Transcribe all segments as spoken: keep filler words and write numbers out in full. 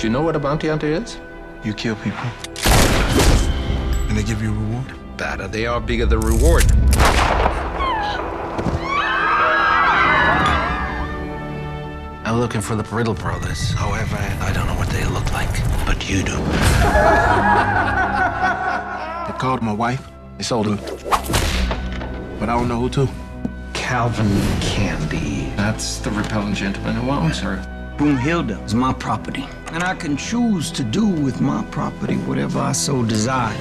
Do you know what a bounty hunter is? You kill people, and they give you a reward. Better they are, bigger the reward. I'm looking for the Brittle Brothers. However, I don't know what they look like, but you do. They called my wife. They sold her. But I don't know who to. Calvin Candie. That's the repellent gentleman who owns her. Brunhilde is my property, and I can choose to do with my property whatever I so desire.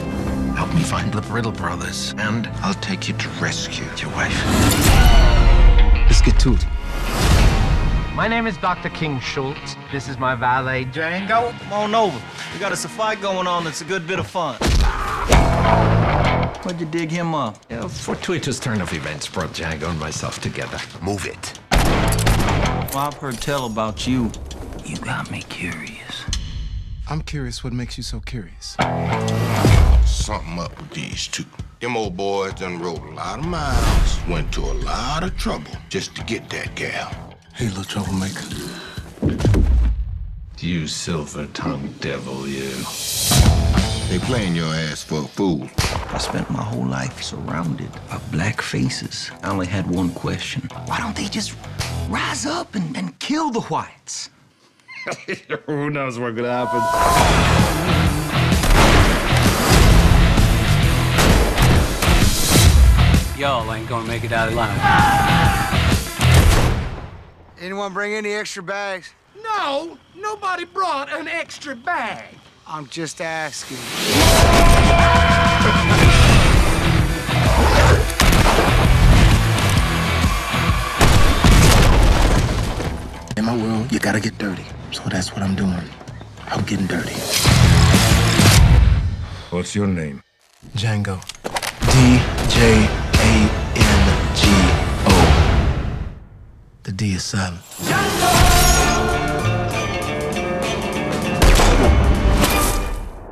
Help me find the Brittle Brothers, and I'll take you to rescue your wife. Let's get to it. My name is Doctor King Schultz. This is my valet, Django. Come on over. We got a fight going on that's a good bit of fun. Why'd you dig him up? Yeah. A fortuitous turn of events brought Django and myself together. Move it. Well, I've heard tell about you. You got me curious. I'm curious what makes you so curious. Something up with these two. Them old boys done rode a lot of miles, went to a lot of trouble just to get that gal. Hey, little troublemaker. You silver-tongued devil, you. They playing your ass for a fool. I spent my whole life surrounded by black faces. I only had one question. Why don't they just rise up and, and kill the whites? Who knows what's gonna happen? Y'all ain't gonna make it out alive. Anyone bring any extra bags? No, nobody brought an extra bag. I'm just asking. In my world, you gotta get dirty. So that's what I'm doing. I'm getting dirty. What's your name? Django. D J A N G O. The D is silent.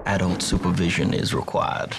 Adult supervision is required.